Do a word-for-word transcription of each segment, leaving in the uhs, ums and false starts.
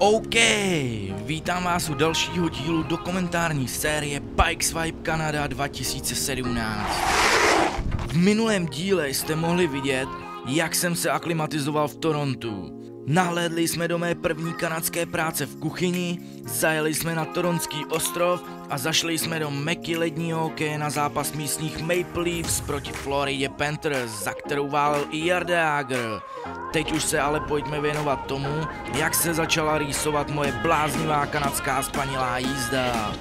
OK, vítám vás u dalšího dílu do komentární série Bike Swipe Canada dva tisíce sedmnáct. V minulém díle jste mohli vidět, jak jsem se aklimatizoval v Torontu. Nahlédli jsme do mé první kanadské práce v kuchyni, zajeli jsme na Toronský ostrov a zašli jsme do meky ledního hokeje na zápas místních Maple Leafs proti Floridě Panthers, za kterou válel i Jardel. Teď už se ale pojďme věnovat tomu, jak se začala rýsovat moje bláznivá kanadská spanilá jízda.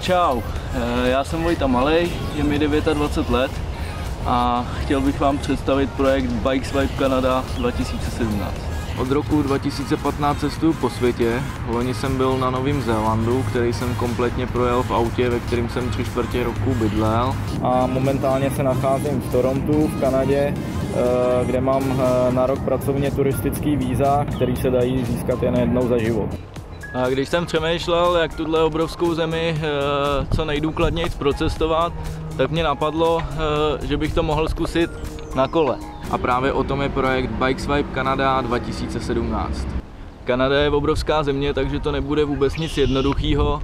Čau, já jsem Vojta Malej, je mi dvacet devět let a chtěl bych vám představit projekt Bike Swipe Canada dva tisíce sedmnáct. Od roku dva tisíce patnáct cestuju po světě, loni jsem byl na Novém Zélandu, který jsem kompletně projel v autě, ve kterém jsem tři čtvrtě roku bydlel. A momentálně se nacházím v Torontu, v Kanadě, kde mám na rok pracovně turistický víza, který se dají získat jen jednou za život. A když jsem přemýšlel, jak tuhle obrovskou zemi co nejdůkladněji procestovat, tak mě napadlo, že bych to mohl zkusit na kole. A právě o tom je projekt Bike Swipe Canada dva tisíce sedmnáct. Kanada je obrovská země, takže to nebude vůbec nic jednoduchého.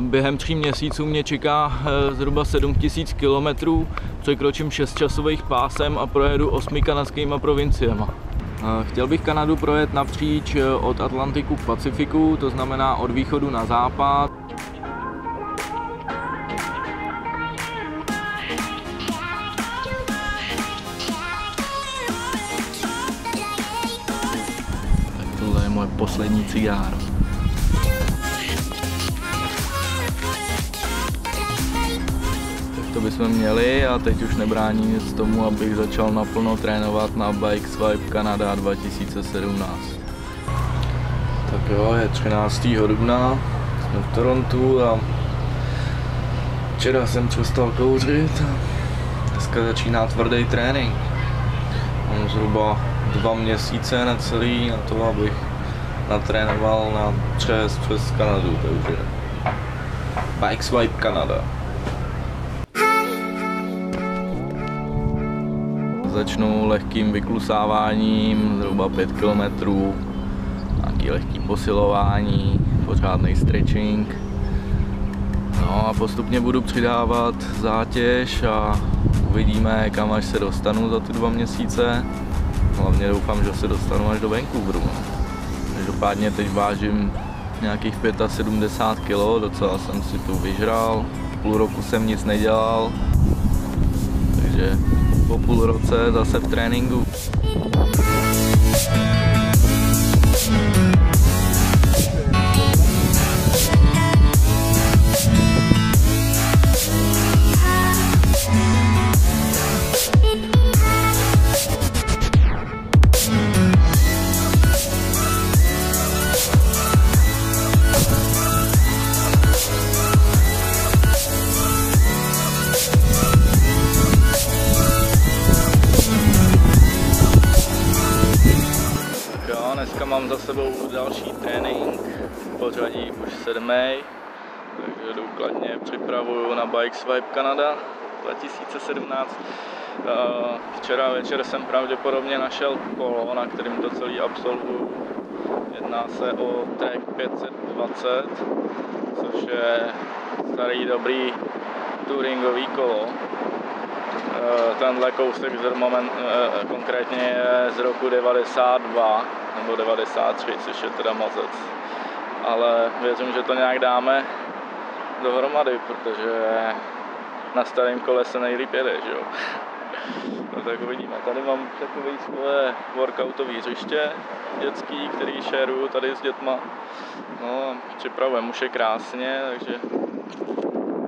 Během tří měsíců mě čeká zhruba sedm tisíc kilometrů, překročím šest časových pásem a projedu osmi kanadskýma provinciema. Chtěl bych Kanadu projet napříč od Atlantiku k Pacifiku, to znamená od východu na západ. Tak tohle je moje poslední cigáro. To bychom měli a teď už nebrání nic tomu, abych začal naplno trénovat na Bike Swipe Canada dva tisíce sedmnáct. Tak jo, je třináctého dubna, jsme v Torontu a včera jsem přestal kouřit a dneska začíná tvrdý trénink. Mám zhruba dva měsíce na celý na to, abych natrénoval na přes, přes Kanadu, takže Bike Swipe Canada. Začnu lehkým vyklusáváním, zhruba pět kilometrů, nějaký lehký posilování, pořádný stretching. No a postupně budu přidávat zátěž a uvidíme, kam až se dostanu za ty dva měsíce. Hlavně doufám, že se dostanu až do Vancouveru. Každopádně teď vážím nějakých sedmdesát pět kilogramů, docela jsem si tu vyžral. Půl roku jsem nic nedělal, takže po půl roce zase v tréninku. Mám za sebou další trénink, pořadí už sedmý, takže důkladně připravuju na Bike Swipe Canada dva tisíce sedmnáct. Včera večer jsem pravděpodobně našel kolo, na kterým to celý absolvuju. Jedná se o Trek pět set dvacet, což je starý dobrý touringový kolo. Tenhle kousek moment, konkrétně je z roku devadesát dva nebo devadesát tři, což je teda mazec. Ale věřím, že to nějak dáme dohromady, protože na starém kole se nejlíp jede, že jo? No tak uvidíme. Tady mám takové svoje workoutové hřiště dětský, který šeruju tady s dětma. No, připravujeme už je krásně, takže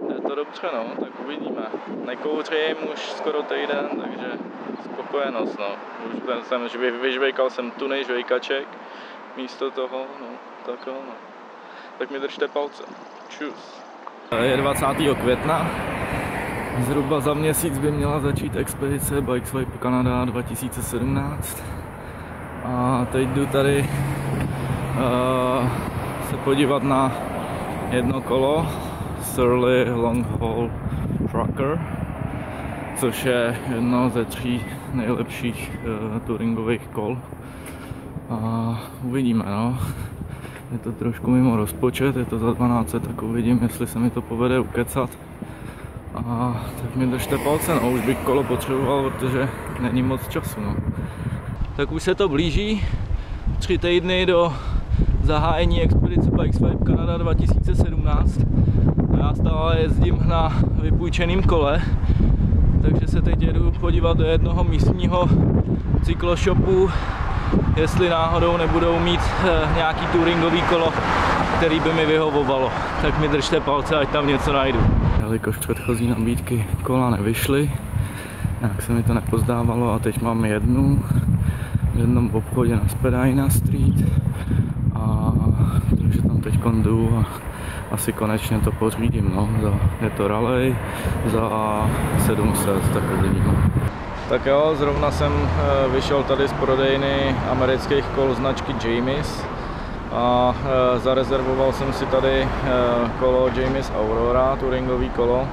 je to dobře, no, tak uvidíme. Nekouřím už skoro týden, takže spokojenost, no. Už jsem, že vyžvejkal jsem tuny žvejkaček místo toho, no, tak jo, no. Tak mi držte palce. Čus. Je dvacátého května. Zhruba za měsíc by měla začít expedice Bike Swipe Canada dva tisíce sedmnáct. A teď jdu tady uh, se podívat na jedno kolo Surly Long Haul Trucker, což je jedno ze tří nejlepších uh, touringových kol. A uvidíme, no. Je to trošku mimo rozpočet, je to za dvanáct set, tak uvidím, jestli se mi to povede ukecat. A tak mi držte palce, no, už bych kolo potřeboval, protože není moc času, no. Tak už se to blíží, tři týdny do zahájení expedice Bike Swipe Canada dva tisíce sedmnáct. Já stále jezdím na vypůjčeném kole, takže se teď jedu podívat do jednoho místního cykloshopu, jestli náhodou nebudou mít e, nějaký touringový kolo, který by mi vyhovovalo. Tak mi držte palce, ať tam něco najdu. Jelikož předchozí nabídky kola nevyšly, nějak se mi to nepozdávalo a teď mám jednu v jednom obchodě na Spadina Street, a takže tam teď jdu a asi konečně to pořídím, no. Je to rally za sedm set, tak uvidíme. Tak jo, zrovna jsem vyšel tady z prodejny amerických kol značky Jamis a zarezervoval jsem si tady kolo Jamis Aurora, touringový kolo,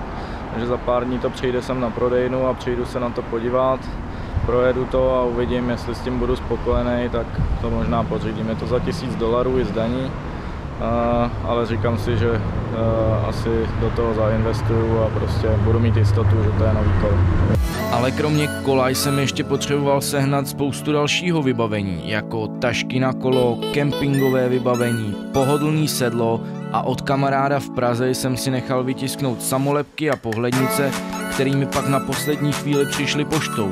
takže za pár dní to přijde sem na prodejnu a přijdu se na to podívat, projedu to a uvidím, jestli s tím budu spokojený, tak to možná pořídím. Je to za tisíc dolarů i s daní, ale říkám si, že asi do toho zainvestuju a prostě budu mít jistotu, že to je nový kolo. Ale kromě kola jsem ještě potřeboval sehnat spoustu dalšího vybavení, jako tašky na kolo, kempingové vybavení, pohodlné sedlo a od kamaráda v Praze jsem si nechal vytisknout samolepky a pohlednice, kterými pak na poslední chvíli přišly poštou.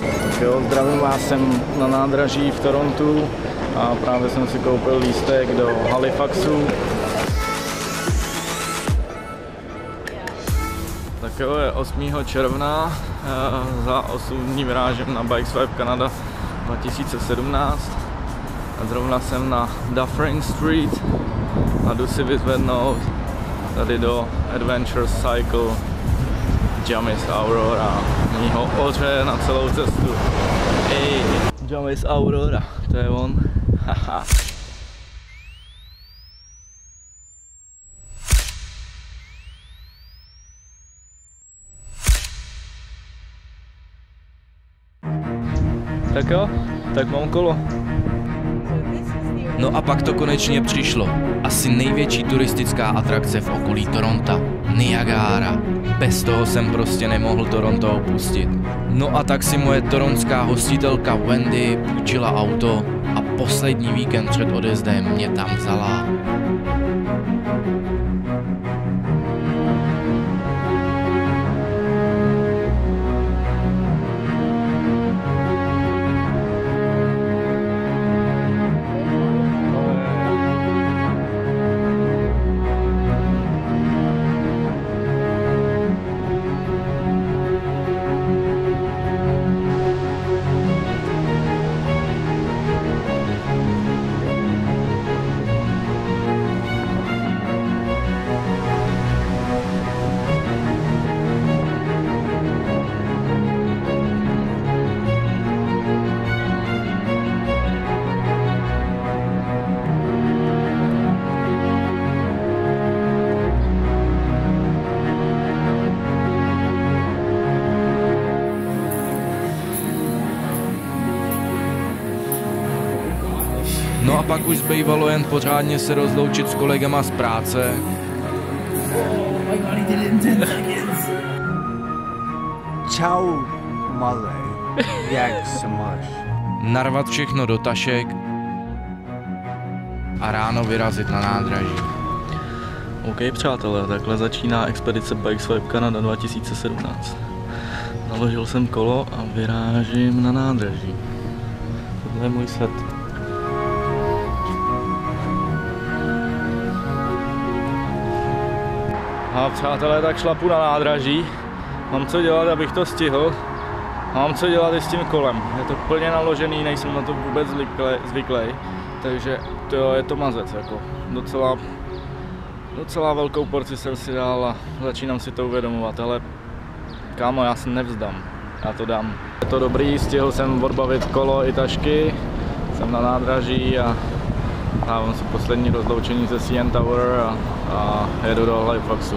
Tak jo, zdravím vás, jsem na nádraží v Torontu a právě jsem si koupil lístek do Halifaxu. Tak jo, je osmého června, za osm dní vyrážím na Bike Swipe Canada dva tisíce sedmnáct a zrovna jsem na Dufferin Street a jdu si vyzvednout tady do Adventure Cycle Jamis Aurora, mýho oře na celou cestu. Ej, Jamis Aurora, to je on. Haha. Tak jo, tak mám kolo. No a pak to konečně přišlo. Asi největší turistická atrakce v okolí Toronta, Niagara. Bez toho jsem prostě nemohl Toronto opustit. No a tak si moje toronská hostitelka Wendy půjčila auto a poslední víkend před odjezdem mě tam vzala. No a pak už zbývalo jen pořádně se rozloučit s kolegama z práce. Čau, malej, jak se máš? Narvat všechno do tašek a ráno vyrazit na nádraží. OK, přátelé, takhle začíná expedice Bike Swipe Canada dva tisíce sedmnáct. Naložil jsem kolo a vyrážím na nádraží. Tohle je můj set. A přátelé, tak šlapu na nádraží, mám co dělat, abych to stihl, a mám co dělat i s tím kolem. Je to plně naložený, nejsem na to vůbec zvyklý, takže to je to mazec, jako docela, docela velkou porci jsem si dal a začínám si to uvědomovat, ale kámo, já se nevzdám, já to dám. Je to dobrý, stihl jsem odbavit kolo i tašky, jsem na nádraží a Dávám si poslední rozloučení ze C N Tower a, a jedu do Halifaxu.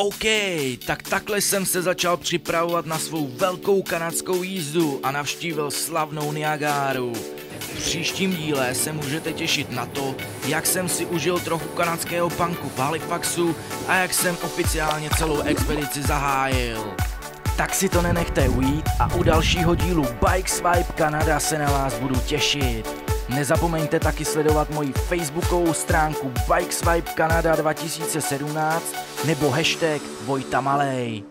OK, tak takhle jsem se začal připravovat na svou velkou kanadskou jízdu a navštívil slavnou Niagaru. V příštím díle se můžete těšit na to, jak jsem si užil trochu kanadského punku v Halifaxu a jak jsem oficiálně celou expedici zahájil. Tak si to nenechte ujít a u dalšího dílu Bike Swipe Canada se na vás budu těšit. Nezapomeňte taky sledovat moji facebookovou stránku Bike Swipe Canada dva tisíce sedmnáct nebo hashtag Vojta Malej.